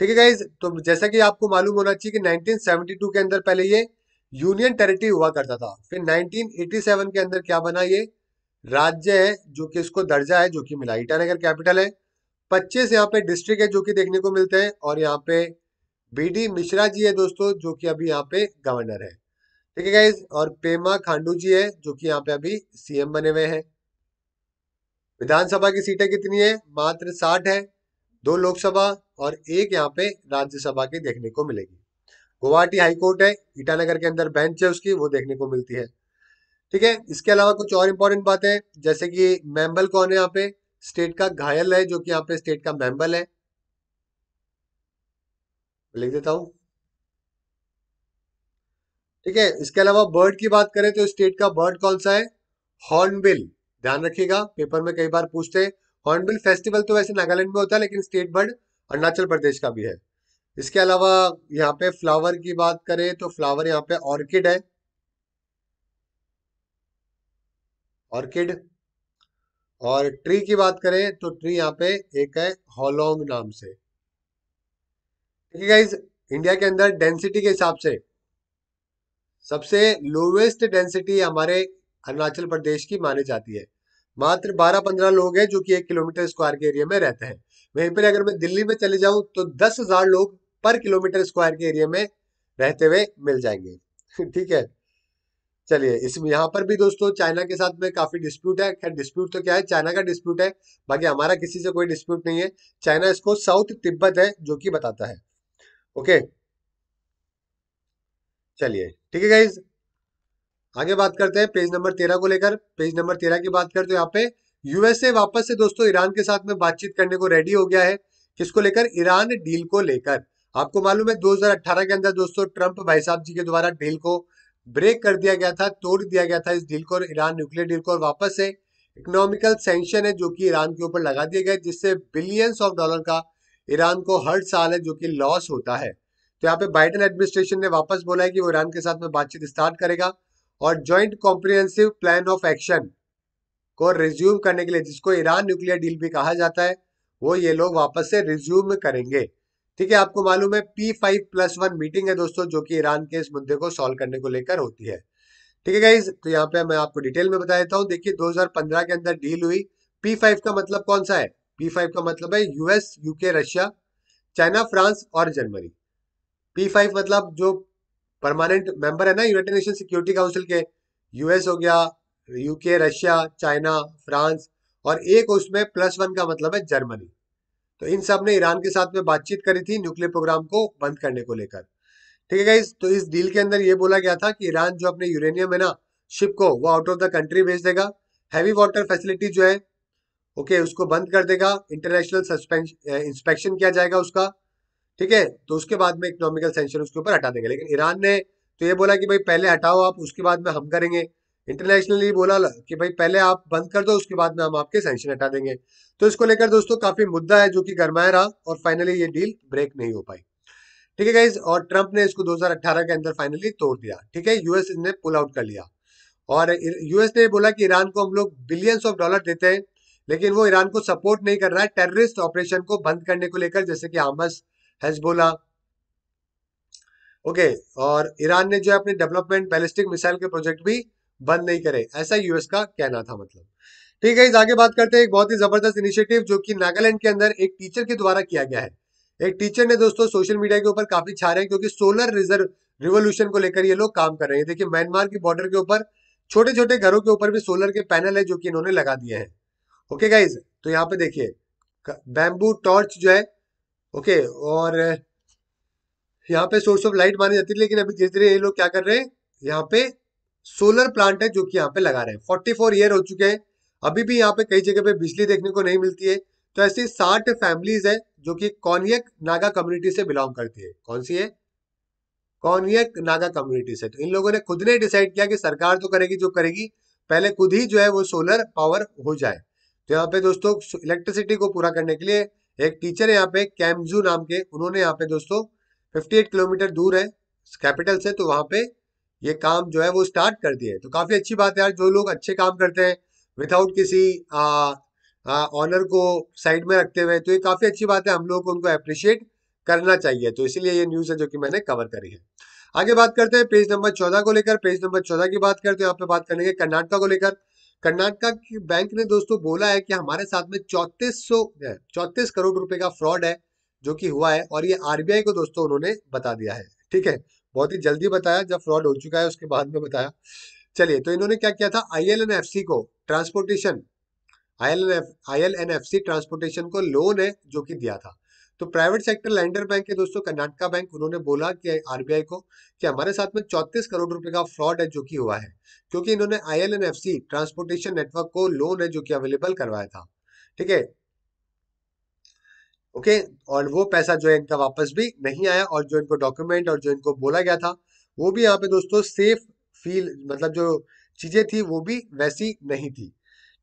ठीक है गाइज। तो जैसा कि आपको मालूम होना चाहिए कि नाइनटीन सेवेंटी टू के अंदर पहले ये यूनियन टेरिटरी हुआ करता था, फिर नाइनटीन एटी सेवन के अंदर क्या बना, ये राज्य है जो कि इसको दर्जा है जो कि मिला। ईटानगर कैपिटल है। पच्चीस यहाँ पे डिस्ट्रिक्ट है जो कि देखने को मिलते हैं, और यहाँ पे बीडी मिश्रा जी है दोस्तों जो कि अभी यहाँ पे गवर्नर है, ठीक है गाइज। और पेमा खांडू जी है जो कि यहाँ पे अभी सीएम बने हुए हैं। विधानसभा की सीटें कितनी है, मात्र साठ है, दो लोकसभा और एक यहाँ पे राज्यसभा की देखने को मिलेगी। गुवाहाटी हाईकोर्ट है, ईटानगर के अंदर बेंच है उसकी, वो देखने को मिलती है, ठीक है। इसके अलावा कुछ और इम्पोर्टेंट बातें जैसे कि मेंबर कौन है, यहाँ पे स्टेट का घायल है जो कि यहाँ पे स्टेट का मेंबर है, लिख देता हूं ठीक है। इसके अलावा बर्ड की बात करें तो स्टेट का बर्ड कौन सा है, हॉर्नबिल। ध्यान रखिएगा, पेपर में कई बार पूछते हैं। हॉर्नबिल फेस्टिवल तो वैसे नागालैंड में होता है लेकिन स्टेट बर्ड अरुणाचल प्रदेश का भी है। इसके अलावा यहाँ पे फ्लावर की बात करें तो फ्लावर यहाँ पे ऑर्किड है, ऑर्किड। और ट्री की बात करें तो ट्री यहाँ पे एक है होलोंग नाम से। ठीक है गाइस, इंडिया के अंदर डेंसिटी के हिसाब से सबसे लोवेस्ट डेंसिटी हमारे अरुणाचल प्रदेश की मानी जाती है। मात्र बारह पंद्रह लोग हैं जो कि एक किलोमीटर स्क्वायर के एरिया में रहते हैं। वहीं पर अगर मैं दिल्ली में चले जाऊं तो दस हजार लोग पर किलोमीटर स्क्वायर के एरिया में रहते हुए मिल जाएंगे। ठीक है, चलिए इसमें यहाँ पर भी दोस्तों चाइना के साथ में काफी डिस्प्यूट है। खैर डिस्प्यूट तो क्या है, चाइना का डिस्प्यूट है, बाकी हमारा किसी से कोई डिस्प्यूट नहीं है। चाइना इसको साउथ तिब्बत है जो कि बताता है। ओके चलिए ठीक है गाइज, आगे बात करते हैं पेज नंबर तेरह को लेकर। पेज नंबर तेरह की बात करते हैं, यहाँ पे यूएसए वापस से दोस्तों ईरान के साथ में बातचीत करने को रेडी हो गया है। किसको लेकर, ईरान डील को लेकर। आपको मालूम है दो हज़ार अठारह के अंदर दोस्तों ट्रंप भाई साहब जी के द्वारा डील को ब्रेक कर दिया गया था, तोड़ दिया गया था इस डील को, ईरान न्यूक्लियर डील को। और वापस से इकोनॉमिकल सैंक्शन है जो कि ईरान के ऊपर लगा दिए गए, जिससे बिलियंस ऑफ डॉलर का ईरान को हर साल है जो कि लॉस होता है। तो यहाँ पे बाइडेन एडमिनिस्ट्रेशन ने वापस बोला है कि वो ईरान के साथ में बातचीत स्टार्ट करेगा और joint comprehensive plan of action को रिज्यूम करने के लिए, जिसको ईरान न्यूक्लियर डील भी कहा जाता है, वो ये लोग वापस से रिज्यूम करेंगे। ठीक है, आपको मालूम है P five plus one meeting है दोस्तों जो कि ईरान के इस मुद्दे को सॉल्व करने को लेकर होती है। ठीक है गाइज, तो यहाँ पे मैं आपको डिटेल में बता देता हूँ। देखिए दो हज़ार पंद्रह के अंदर डील हुई। पी फाइव का मतलब कौन सा है, पी फाइव का मतलब है US, UK, Russia, China, France और जर्मनी। पी फाइव मतलब जो परमानेंट मेंबर है ना यूनाइटेड नेशन सिक्योरिटी काउंसिल के, यूएस हो गया, यूके, रशिया, चाइना, फ्रांस और एक उसमें प्लस वन का मतलब है जर्मनी। तो इन सब ने ईरान के साथ में बातचीत करी थी न्यूक्लियर प्रोग्राम को बंद करने को लेकर। ठीक है गाइस, तो इस डील के अंदर ये बोला गया था कि ईरान जो अपने यूरेनियम है ना शिप को, वो आउट ऑफ द कंट्री भेज देगा। हैवी वाटर फैसिलिटी जो है ओके okay, उसको बंद कर देगा। इंटरनेशनल इंस्पेक्शन किया जाएगा उसका। ठीक है, तो उसके बाद में इकोनॉमिकल सेंक्शन उसके ऊपर हटा देंगे। लेकिन ईरान ने तो ये बोला कि भाई पहले हटाओ आप, उसके बाद में हम करेंगे। इंटरनेशनली बोला कि भाई पहले आप बंद कर दो, उसके बाद में हम आपके सेंक्शन हटा देंगे। तो इसको लेकर दोस्तों काफी मुद्दा है जो कि गरमाया रहा और फाइनली ये डील ब्रेक नहीं हो पाई। ठीक है गाइज, और ट्रंप ने इसको दो हज़ार अठारह के अंदर फाइनली तोड़ दिया। ठीक है, यूएस ने पुल आउट कर लिया और यूएस ने बोला कि ईरान को हम लोग बिलियंस ऑफ डॉलर देते हैं लेकिन वो ईरान को सपोर्ट नहीं कर रहा है टेररिस्ट ऑपरेशन को बंद करने को लेकर, जैसे कि हमास, हेजबोला ओके। और ईरान ने जो है अपने डेवलपमेंट बैलिस्टिक मिसाइल के प्रोजेक्ट भी बंद नहीं करे, ऐसा यूएस का कहना था मतलब। ठीक है, आगे बात करते हैं एक बहुत ही जबरदस्त इनिशिएटिव जो कि नागालैंड के अंदर एक टीचर के द्वारा किया गया है। एक टीचर ने दोस्तों सोशल मीडिया के ऊपर काफी छा रहे हैं क्योंकि सोलर रिजर्व रिवोल्यूशन को लेकर ये लोग काम कर रहे हैं। देखिए म्यांमार की बॉर्डर के ऊपर छोटे छोटे घरों के ऊपर भी सोलर के पैनल है जो कि इन्होंने लगा दिए हैं। ओके गाइज, तो यहाँ पे देखिए बैम्बू टॉर्च जो है ओके okay, और यहाँ पे सोर्स ऑफ लाइट मानी जाती है लेकिन अभी धीरे धीरे ये लोग क्या कर रहे हैं, यहाँ पे सोलर प्लांट है जो कि यहाँ पे लगा रहे हैं। चौवालीस ईयर हो चुके हैं, अभी भी यहाँ पे कई जगह पे बिजली देखने को नहीं मिलती है। तो ऐसी साठ फैमिलीज है जो कि कॉन्यक नागा कम्युनिटी से बिलोंग करती है। कौन सी है, कॉन्यक नागा कम्युनिटी से। तो इन लोगों ने खुद ने डिसाइड किया कि सरकार तो करेगी जो करेगी, पहले खुद ही जो है वो सोलर पावर हो जाए। तो यहाँ पे दोस्तों इलेक्ट्रिसिटी को पूरा करने के लिए एक टीचर है यहाँ पे कैमजू नाम के, उन्होंने यहाँ पे दोस्तों अट्ठावन किलोमीटर दूर है कैपिटल से, तो वहाँ पे ये काम जो है वो स्टार्ट कर दिए। तो काफी अच्छी बात है यार, जो लोग अच्छे काम करते हैं विदाउट किसी ऑनर को साइड में रखते हुए, तो ये काफी अच्छी बात है, हम लोगों को उनको अप्रिशिएट करना चाहिए। तो इसीलिए ये न्यूज है जो कि मैंने कवर करी है। आगे बात करते हैं पेज नंबर चौदह को लेकर। पेज नंबर चौदह की बात करते हैं, यहाँ पे बात करेंगे कर्नाटका को लेकर। कर्नाटका की बैंक ने दोस्तों बोला है कि हमारे साथ में चौंतीस सौ चौंतीस करोड़ रुपए का फ्रॉड है जो कि हुआ है और ये आरबीआई को दोस्तों उन्होंने बता दिया है। ठीक है, बहुत ही जल्दी बताया, जब फ्रॉड हो चुका है उसके बाद में बताया। चलिए, तो इन्होंने क्या किया था, आईएलएनएफसी को ट्रांसपोर्टेशन आईएलएनएफ आईएलएनएफसी ट्रांसपोर्टेशन को लोन है जो कि दिया था। तो प्राइवेट सेक्टर लैंडर बैंक है दोस्तों, कर्नाटका बैंक, उन्होंने बोला कि आरबीआई को कि हमारे साथ में चौंतीस करोड़ रुपए का फ्रॉड है जो कि हुआ है, क्योंकि इन्होंने आईएलएनएफसी ट्रांसपोर्टेशन नेटवर्क को लोन है जो कि अवेलेबल करवाया था, ठीक है ओके। और वो पैसा जो है इनका वापस भी नहीं आया, और जो इनको डॉक्यूमेंट और जो इनको बोला गया था वो भी यहाँ पे दोस्तों सेफ फील मतलब जो चीजें थी वो भी वैसी नहीं थी,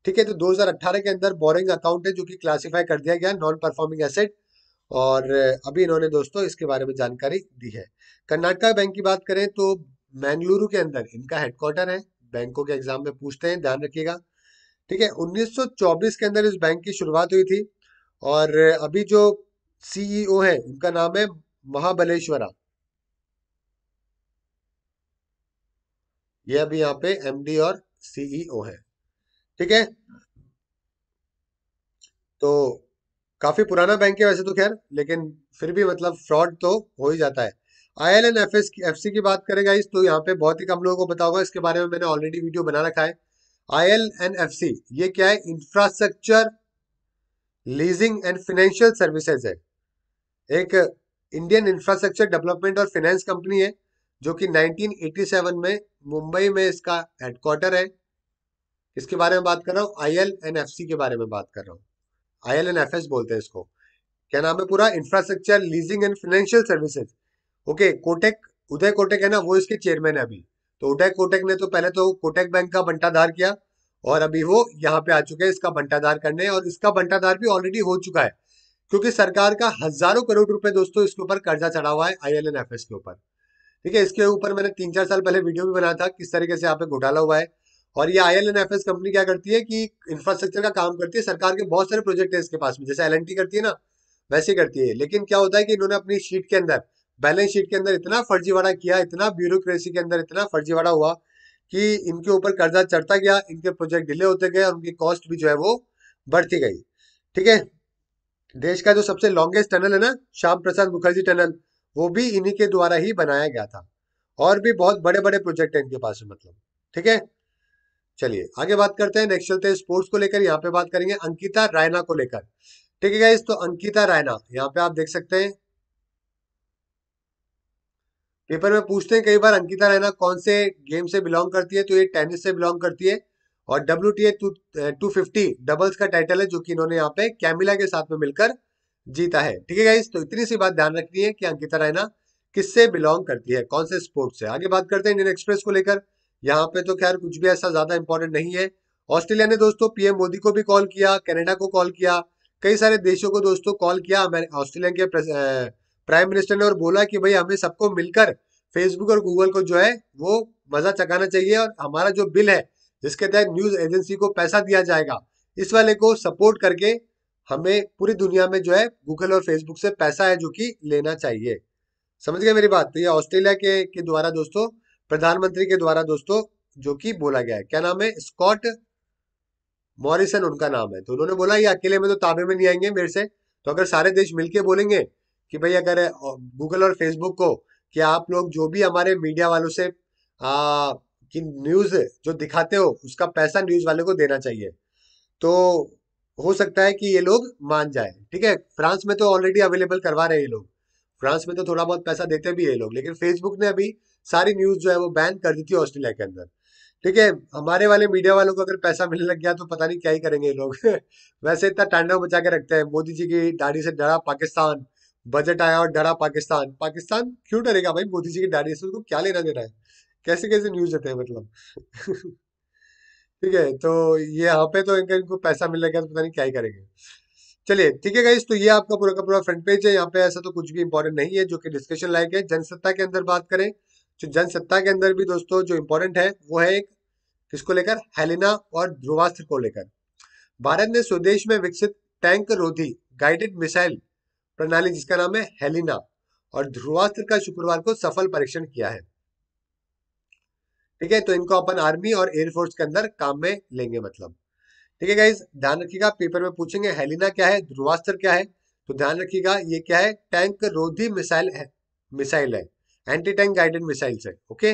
ठीक है। तो दो हज़ार अठारह के अंदर बोरिंग अकाउंट है जो कि क्लासिफाई कर दिया गया नॉन परफॉर्मिंग एसेट, और अभी इन्होंने दोस्तों इसके बारे में जानकारी दी है। कर्नाटका बैंक की बात करें तो मैंगलुरु के अंदर इनका हेडक्वार्टर है, बैंकों के एग्जाम में पूछते हैं, ध्यान रखिएगा, ठीक है। उन्नीस सौ चौबीस के अंदर इस बैंक की शुरुआत हुई थी, और अभी जो सीईओ है उनका नाम है महाबलेश्वरा, ये अभी यहाँ पे एमडी और सीईओ है, ठीक है। तो काफी पुराना बैंक है वैसे तो खैर, लेकिन फिर भी मतलब फ्रॉड तो हो ही जाता है। I L N F S F C की बात करेगा इस तो यहाँ पे बहुत ही कम लोगों को पता होगा, इसके बारे में मैंने ऑलरेडी वीडियो बना रखा है। I L N F C ये क्या है, infrastructure leasing and financial services है, एक इंडियन इंफ्रास्ट्रक्चर डेवलपमेंट और फाइनेंस कंपनी है जो कि नाइनटीन एटी सेवन में मुंबई में इसका हेडक्वार्टर है। इसके बारे में बात कर रहा हूँ, I L N F C के बारे में बात कर रहा हूँ, I L N F S बोलते हैं इसको, क्या नाम है पूरा, infrastructure leasing and financial services, okay. Kotak, Uday Kotak है ना, वो इसके चेयरमैन है अभी। तो उदय कोटक ने तो पहले तो कोटक बैंक का बंटाधार किया, और अभी वो यहाँ पे आ चुके हैं इसका बंटाधार करने, और इसका बंटाधार भी ऑलरेडी हो चुका है क्योंकि सरकार का हजारों करोड़ रुपए दोस्तों इसके ऊपर कर्जा चढ़ा हुआ है, I L N F S के ऊपर, ठीक है। इसके ऊपर मैंने तीन चार साल पहले वीडियो भी बनाया था किस तरीके से यहाँ पे घोटाला हुआ है। और ये I L N F S company क्या करती है कि इंफ्रास्ट्रक्चर का काम करती है, सरकार के बहुत सारे प्रोजेक्ट है इसके पास में, जैसे एल एन टी करती है ना वैसे करती है। लेकिन क्या होता है कि इन्होंने अपनी शीट के अंदर, बैलेंस शीट के अंदर इतना फर्जीवाड़ा किया, इतना ब्यूरोक्रेसी के अंदर इतना फर्जीवाड़ा हुआ कि इनके ऊपर कर्जा चढ़ता गया, इनके प्रोजेक्ट डिले होते गए, और उनकी कॉस्ट भी जो है वो बढ़ती गई, ठीक है। देश का जो सबसे लॉन्गेस्ट टनल है ना, श्याम प्रसाद मुखर्जी टनल, वो भी इन्हीं के द्वारा ही बनाया गया था, और भी बहुत बड़े बड़े प्रोजेक्ट हैं इनके पास मतलब, ठीक है। चलिए आगे बात करते हैं, नेक्स्ट चलते हैं स्पोर्ट्स को लेकर, यहाँ पे बात करेंगे अंकिता रायना को लेकर, ठीक है गाइस। तो अंकिता रायना यहाँ पे आप देख सकते हैं, पेपर में पूछते हैं कई बार अंकिता रायना कौन से गेम से बिलोंग करती है, तो ये टेनिस से बिलोंग करती है, और W T A two fifty doubles का टाइटल है जो कि इन्होंने यहाँ पे कैमिला के साथ में मिलकर जीता है, ठीक है गाइस। तो इतनी सी बात ध्यान रखनी है कि अंकिता रायना किससे बिलोंग करती है, कौन से स्पोर्ट से। आगे बात करते हैं इंडियन एक्सप्रेस को लेकर, यहाँ पे तो खैर कुछ भी ऐसा ज्यादा इंपॉर्टेंट नहीं है। ऑस्ट्रेलिया ने दोस्तों पीएम मोदी को भी कॉल किया, कनाडा को कॉल किया, कई सारे देशों को दोस्तों कॉल किया ऑस्ट्रेलिया के प्राइम मिनिस्टर ने, और बोला कि भाई हमें सबको मिलकर फेसबुक और गूगल को जो है वो मजा चखाना चाहिए, और हमारा जो बिल है जिसके तहत न्यूज एजेंसी को पैसा दिया जाएगा, इस वाले को सपोर्ट करके हमें पूरी दुनिया में जो है गूगल और फेसबुक से पैसा है जो कि लेना चाहिए, समझ गए मेरी बात। तो ये ऑस्ट्रेलिया के के द्वारा दोस्तों, प्रधानमंत्री के द्वारा दोस्तों जो कि बोला गया है, क्या नाम है, स्कॉट मॉरिसन उनका नाम है। तो उन्होंने बोला ये अकेले में तो ताबे में नहीं आएंगे मेरे से, तो अगर सारे देश मिलके बोलेंगे कि भाई अगर गूगल और फेसबुक को कि आप लोग जो भी हमारे मीडिया वालों से आ, कि न्यूज जो दिखाते हो उसका पैसा न्यूज वाले को देना चाहिए, तो हो सकता है कि ये लोग मान जाए, ठीक है। फ्रांस में तो ऑलरेडी अवेलेबल करवा रहे हैं ये लोग, फ्रांस में तो थोड़ा बहुत पैसा देते भी है ये लोग, लेकिन फेसबुक ने अभी सारी न्यूज जो है वो बैन कर दी थी ऑस्ट्रेलिया के अंदर, ठीक है। हमारे वाले मीडिया वालों को अगर पैसा मिलने लग गया तो पता नहीं क्या ही करेंगे ये लोग वैसे इतना तांडव मचा के रखते हैं, मोदी जी की दाढ़ी से डरा पाकिस्तान, बजट आया और डरा पाकिस्तान, पाकिस्तान क्यों डरेगा भाई, मोदी जी की दाढ़ी से उसको क्या लेना देना है, कैसे कैसे न्यूज देते हैं मतलब ठीक है। तो ये यहाँ पे तो इनका इनको पैसा मिलेगा तो पता नहीं क्या ही करेंगे। चलिए ठीक है गाइस, तो ये आपका पूरा का पूरा फ्रंट पेज है, यहाँ पे ऐसा तो कुछ भी इंपॉर्टेंट नहीं है जो कि डिस्कशन लायक है। जनसत्ता के अंदर बात करें तो जनसत्ता के अंदर भी दोस्तों जो इम्पोर्टेंट है वो है एक किसको लेकर, हेलिना और ध्रुवास्त्र को लेकर। भारत ने स्वदेश में विकसित टैंक रोधी गाइडेड मिसाइल प्रणाली जिसका नाम है हेलिना और ध्रुवास्त्र का शुक्रवार को सफल परीक्षण किया है, ठीक है। तो इनको अपन आर्मी और एयरफोर्स के अंदर काम में लेंगे मतलब, ठीक है गाइज। ध्यान रखिएगा पेपर में पूछेंगे हेलिना क्या है, ध्रुवास्त्र क्या है, तो ध्यान रखिएगा ये क्या है, टैंक रोधी मिसाइल है, मिसाइल है एंटी टैंक गाइडेड मिसाइल्स है, ओके।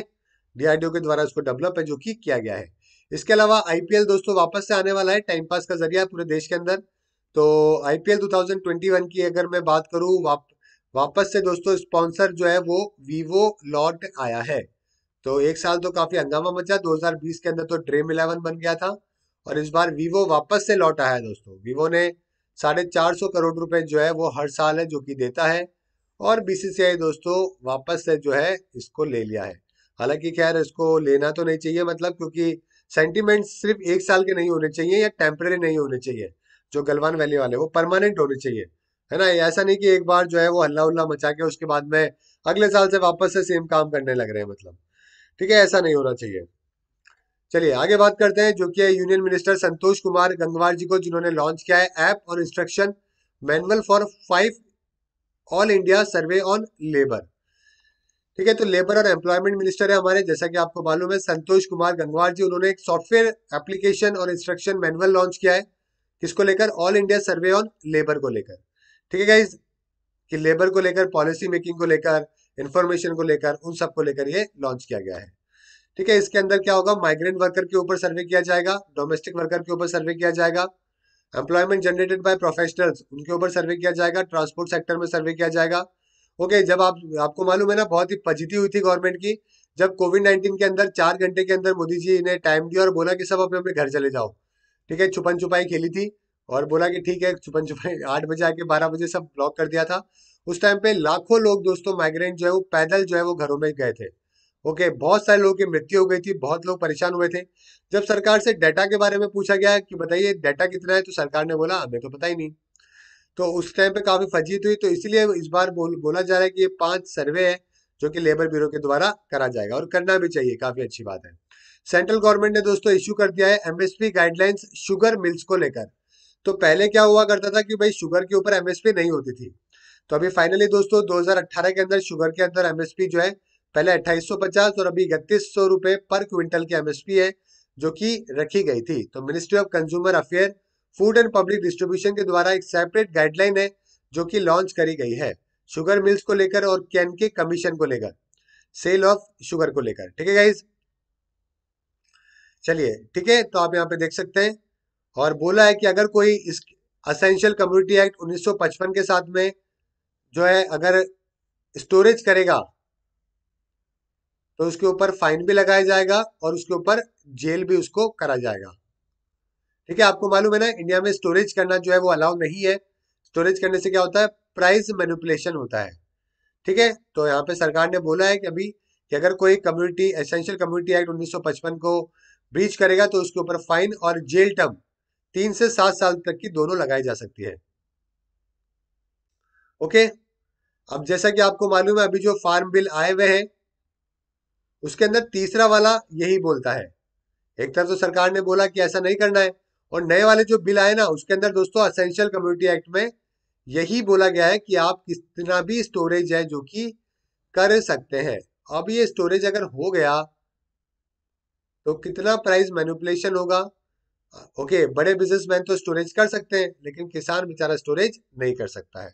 डीआरडीओ के द्वारा इसको डेवलप है जो कि किया गया है। इसके अलावा आईपीएल दोस्तों वापस से आने वाला है, टाइम पास का जरिया पूरे देश के अंदर, तो आईपीएल दो हज़ार इक्कीस की अगर मैं बात करूं, वाप, वापस से दोस्तों स्पॉन्सर जो है वो वीवो लॉट आया है। तो एक साल तो काफी हंगामा मचा, दो हज़ार बीस के अंदर तो ड्रीम इलेवन बन गया था और इस बार वीवो वापस से लौट आया है दोस्तों। वीवो ने साढ़े चार सौ करोड़ रुपए जो है वो हर साल है जो कि देता है और बीसीसीआई दोस्तों वापस से जो है इसको ले लिया है। हालांकि खैर इसको लेना तो नहीं चाहिए, मतलब क्योंकि सेंटिमेंट सिर्फ एक साल के नहीं होने चाहिए या टेम्परेरी नहीं होने चाहिए, जो गलवान वैली वाले वो परमानेंट होने चाहिए, है ना। ऐसा नहीं कि एक बार जो है वो हल्ला उल्ला मचा के उसके बाद में अगले साल से वापस से सेम काम करने लग रहे हैं, मतलब ठीक है, ऐसा नहीं होना चाहिए। चलिए आगे बात करते हैं जो कि यूनियन मिनिस्टर संतोष कुमार गंगवार जी को, जिन्होंने लॉन्च किया है ऐप और instruction manual for five all India survey on labour. ठीक है, तो लेबर और एम्प्लॉयमेंट मिनिस्टर है हमारे, जैसा कि आपको मालूम है संतोष कुमार गंगवार जी। उन्होंने एक सॉफ्टवेयर एप्लीकेशन और इंस्ट्रक्शन मैनुअल लॉन्च किया है, किसको लेकर? All India survey on labour को लेकर। ठीक है गाइज, कि लेबर को लेकर, पॉलिसी मेकिंग को लेकर, इन्फॉर्मेशन को लेकर, उन सबको लेकर ये लॉन्च किया गया है। ठीक है, इसके अंदर क्या होगा? माइग्रेंट वर्कर के ऊपर सर्वे किया जाएगा, डोमेस्टिक वर्कर के ऊपर सर्वे किया जाएगा, एम्प्लॉयमेंट जनरेटेड बाय प्रोफेशनल्स उनके ऊपर सर्वे किया जाएगा, ट्रांसपोर्ट सेक्टर में सर्वे किया जाएगा। ओके, जब आप आपको मालूम है ना, बहुत ही पजीती हुई थी गवर्नमेंट की, जब कोविड नाइन्टीन के अंदर चार घंटे के अंदर मोदी जी ने टाइम दिया और बोला कि सब अपने अपने घर चले जाओ। ठीक है, छुपन छुपाई खेली थी और बोला कि ठीक है, छुपन छुपाई आठ बजे आके बारह बजे सब ब्लॉक कर दिया था। उस टाइम पे लाखों लोग दोस्तों माइग्रेंट जो है वो पैदल जो है वो घरों में गए थे। ओके, बहुत सारे लोगों की मृत्यु हो गई थी, बहुत लोग परेशान हुए थे। जब सरकार से डाटा के बारे में पूछा गया कि बताइए डाटा कितना है, तो सरकार ने बोला हमें तो पता ही नहीं। तो उस टाइम पे काफी फजीत हुई, तो इसीलिए इस बार बोल, बोला जा रहा है कि ये पांच सर्वे है जो कि लेबर ब्यूरो के द्वारा करा जाएगा और करना भी चाहिए, काफी अच्छी बात है। सेंट्रल गवर्नमेंट ने दोस्तों इश्यू कर दिया है एमएसपी गाइडलाइंस शुगर मिल्स को लेकर। तो पहले क्या हुआ करता था कि भाई शुगर के ऊपर एमएसपी नहीं होती थी, तो अभी फाइनली दोस्तों दो हज़ार अठारह के अंदर शुगर के अंदर एमएसपी जो है पहले अट्ठाईस सौ पचास और अभी इकतीस सौ रुपए पर क्विंटल की एमएसपी है जो कि रखी गई थी। तो ministry of consumer affair, food and public distribution के द्वारा एक सेपरेट गाइडलाइन है जो कि लॉन्च करी गई है शुगर मिल्स को लेकर और कैन के कमीशन को लेकर, सेल ऑफ शुगर को लेकर। ठीक है गाइज, चलिए ठीक है, तो आप यहाँ पे देख सकते हैं। और बोला है कि अगर कोई इस असेंशियल कम्युनिटी एक्ट उन्नीस सौ पचपन के साथ में जो है अगर स्टोरेज करेगा तो उसके ऊपर फाइन भी लगाया जाएगा और उसके ऊपर जेल भी उसको करा जाएगा। ठीक है, आपको मालूम है ना, इंडिया में स्टोरेज करना जो है वो अलाउ नहीं है। स्टोरेज करने से क्या होता है? प्राइस मैनिपुलेशन होता है। ठीक है, तो यहाँ पे सरकार ने बोला है कि अभी कि अगर कोई कम्युनिटी एसेंशियल कम्युनिटी एक्ट उन्नीस सौ पचपन को ब्रीच करेगा तो उसके ऊपर फाइन और जेल टर्म तीन से सात साल तक की दोनों लगाई जा सकती है। ओके, अब जैसा कि आपको मालूम है अभी जो फार्म बिल आए हुए हैं उसके अंदर तीसरा वाला यही बोलता है। एक तरफ तो सरकार ने बोला कि ऐसा नहीं करना है और नए वाले जो बिल आए ना उसके अंदर दोस्तों एसेंशियल कम्युनिटी एक्ट में यही बोला गया है कि आप कितना भी स्टोरेज है जो कि कर सकते हैं। अब ये स्टोरेज अगर हो गया तो कितना प्राइस मैनिपुलेशन होगा। ओके, बड़े बिजनेसमैन तो स्टोरेज कर सकते हैं लेकिन किसान बेचारा स्टोरेज नहीं कर सकता है,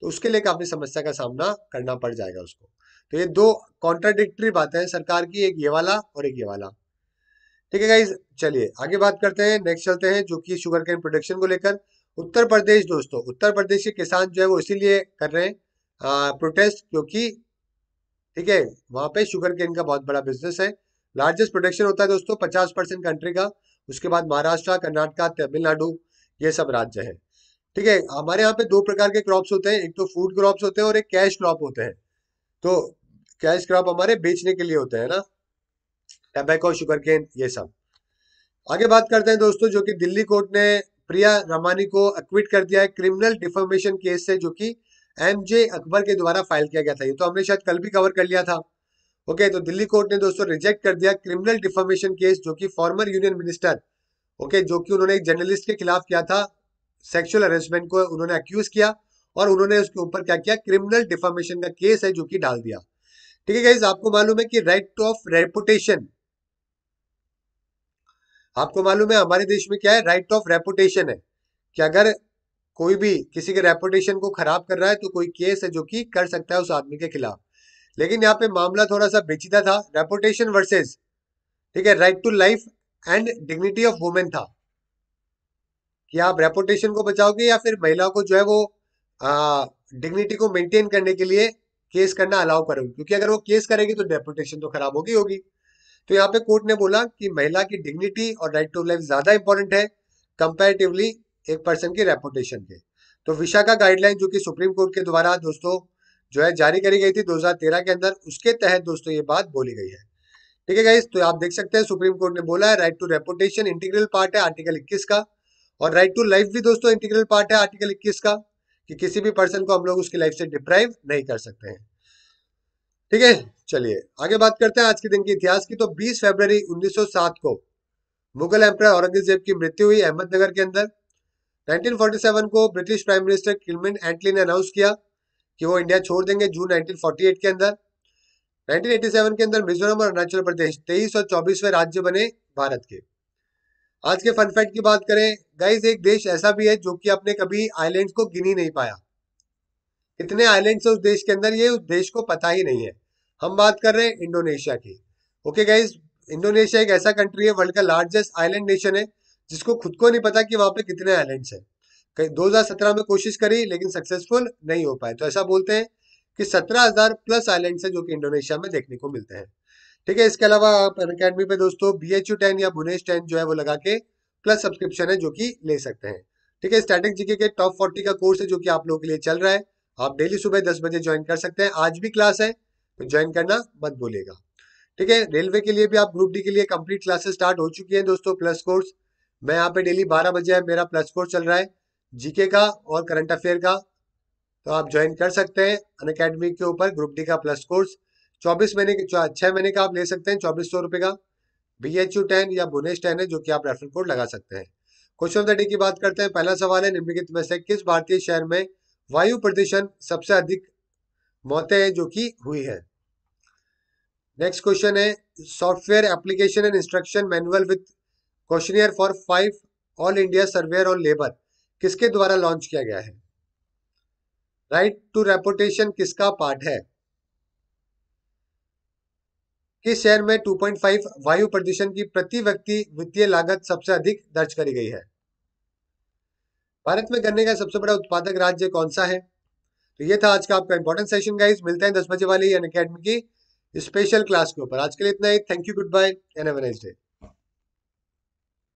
तो उसके लिए काफी समस्या का सामना करना पड़ जाएगा उसको। तो ये दो कॉन्ट्राडिक्टरी बातें हैं सरकार की, एक ये वाला और एक ये वाला। ठीक है गाइज, चलिए आगे बात करते हैं, नेक्स्ट चलते हैं जो कि शुगर केन प्रोडक्शन को लेकर। उत्तर प्रदेश दोस्तों, उत्तर प्रदेश के किसान जो है वो इसीलिए कर रहे हैं प्रोटेस्ट क्योंकि ठीक है वहां पे शुगर केन का बहुत बड़ा बिजनेस है, लार्जेस्ट प्रोडक्शन होता है दोस्तों पचास परसेंट कंट्री का, उसके बाद महाराष्ट्र, कर्नाटका, तमिलनाडु, ये सब राज्य है। ठीक है, हमारे यहाँ पे दो प्रकार के क्रॉप्स होते हैं, एक तो फूड क्रॉप्स होते हैं और एक कैश क्रॉप होते हैं। तो कैश क्रॉप हमारे बेचने के लिए होते हैं ना, टबैको, शुगर केन, ये सब। आगे बात करते हैं दोस्तों जो कि दिल्ली कोर्ट ने प्रिया रमानी को एक्विट कर दिया है क्रिमिनल डिफॉर्मेशन केस से जो कि एम जे अकबर के द्वारा फाइल किया गया था। ये तो हमने शायद कल भी कवर कर लिया था। ओके, तो दिल्ली कोर्ट ने दोस्तों रिजेक्ट कर दिया क्रिमिनल डिफॉर्मेशन केस जो कि फॉर्मर यूनियन मिनिस्टर, ओके, जो कि उन्होंने एक जर्नलिस्ट के खिलाफ किया था, सेक्सुअल हरेसमेंट को उन्होंने अक्यूज किया और उन्होंने उसके ऊपर क्या किया, क्रिमिनल डिफॉर्मेशन का केस है जो कि डाल दिया। ठीक है गाइस, आपको मालूम है कि राइट टू ऑफ रेपुटेशन, आपको मालूम है हमारे देश में क्या है, राइट टू ऑफ रेपुटेशन है कि अगर कोई भी किसी के रेपुटेशन को खराब कर रहा है तो कोई केस है जो कि कर सकता है उस आदमी के खिलाफ। लेकिन यहाँ पे मामला थोड़ा सा पेचीदा था, रेपुटेशन वर्सेस ठीक है right to life and dignity of women था। कि आप रेपुटेशन को बचाओगे या फिर महिलाओं को जो है वो डिग्निटी को मेंटेन करने के लिए केस करना अलाउ करोगे, क्योंकि अगर वो केस करेगी तो रेपुटेशन तो खराब होगी होगी। तो यहाँ पे कोर्ट ने बोला कि महिला की डिग्निटी और राइट टू लाइफ ज्यादा इंपॉर्टेंट है कंपैरेटिवली एक पर्सन की रेपुटेशन के। तो विशाखा गाइडलाइन जो कि सुप्रीम कोर्ट के द्वारा दोस्तों जो है जारी करी गई थी दो हज़ार तेरह के अंदर, उसके तहत दोस्तों ये बात बोली गई है। ठीक है गाइस, तो आप देख सकते हैं सुप्रीम कोर्ट ने बोला है right to reputation integral part है आर्टिकल इक्कीस का, और राइट टू लाइफ भी दोस्तों इंटीग्रल पार्ट है आर्टिकल इक्कीस का, कि किसी भी पर्सन को हम लोग उसकी लाइफ से डिप्राइव नहीं कर सकते हैं। ठीक है, चलिए आगे बात करते हैं आज के दिन के इतिहास की। तो बीस फरवरी उन्नीस सौ सात को मुगल एम्परर औरंगजेब की मृत्यु हुई अहमदनगर के अंदर। उन्नीस सौ सैंतालीस को British prime minister Clement Attlee ने अनाउंस किया कि वो इंडिया छोड़ देंगे जून उन्नीस सौ अड़तालीस के अंदर। उन्नीस सौ सत्तासी के अंदर मिजोरम और अरुणाचल प्रदेश तेईस और चौबीसवें राज्य बने भारत के। आज के फन फैक्ट की बात करें गाइज, एक देश ऐसा भी है जो कि अपने कभी आइलैंड्स को गिन ही नहीं पाया, इतने आइलैंड्स है उस देश के अंदर, ये उस देश को पता ही नहीं है। हम बात कर रहे हैं इंडोनेशिया की। ओके गाइज, इंडोनेशिया एक ऐसा कंट्री है, वर्ल्ड का लार्जेस्ट आइलैंड नेशन है, जिसको खुद को नहीं पता कि वहाँ पे कितने आइलैंड्स हैं। कहीं दो हज़ार सत्रह में कोशिश करी लेकिन सक्सेसफुल नहीं हो पाए। तो ऐसा बोलते हैं कि सत्रह हज़ार प्लस आइलैंड्स हैं जो कि इंडोनेशिया में देखने को मिलते हैं। ठीक है, इसके अलावा आप अनअकैडमी पे दोस्तों बी एच यू टेन या बुनेश टेन जो है वो लगा के प्लस सब्सक्रिप्शन है जो कि ले सकते हैं। ठीक है, स्टैटिक जीके के टॉप फोर्टी का कोर्स है जो कि आप लोगों के लिए चल रहा है, आप डेली सुबह दस बजे ज्वाइन कर सकते हैं। आज भी क्लास है तो ज्वाइन करना मत भूलिएगा। ठीक है, रेलवे के लिए भी आप ग्रुप डी के लिए कंप्लीट क्लासेस स्टार्ट हो चुकी हैं दोस्तों। प्लस कोर्स मैं यहाँ पे डेली बारह बजे है, मेरा प्लस कोर्स चल रहा है जीके का और करंट अफेयर का, तो आप ज्वाइन कर सकते हैं अनअकैडमी के ऊपर। ग्रुप डी का प्लस कोर्स चौबीस महीने के छः महीने का आप ले सकते हैं चौबीस सौ रुपये का। बी एच यू टेन या बुनेश टेन है जो कि आप रेफर कोड लगा सकते हैं। क्वेश्चन ऑफ द डे की बात करते हैं। पहला सवाल है निम्नलिखित में से किस भारतीय शहर में वायु प्रदूषण सबसे अधिक मौतें हैं जो कि हुई है। नेक्स्ट क्वेश्चन है software application and instruction manual with questionnaire for five all India surveyor on labour किसके द्वारा लॉन्च किया गया है। राइट टू रेपुटेशन किसका पार्ट है। किस शहर में टू पॉइंट फाइव वायु प्रदूषण की प्रति व्यक्ति वित्तीय लागत सबसे अधिक दर्ज करी गई है। भारत में गन्ने का सबसे बड़ा उत्पादक राज्य कौन सा है। तो ये था आज का आपका इंपॉर्टेंट सेशन गाइस, मिलते हैं दस बजे वाली अनअकैडमी की स्पेशल क्लास के ऊपर। आज के लिए इतना ही, thank you, goodbye and have a nice day.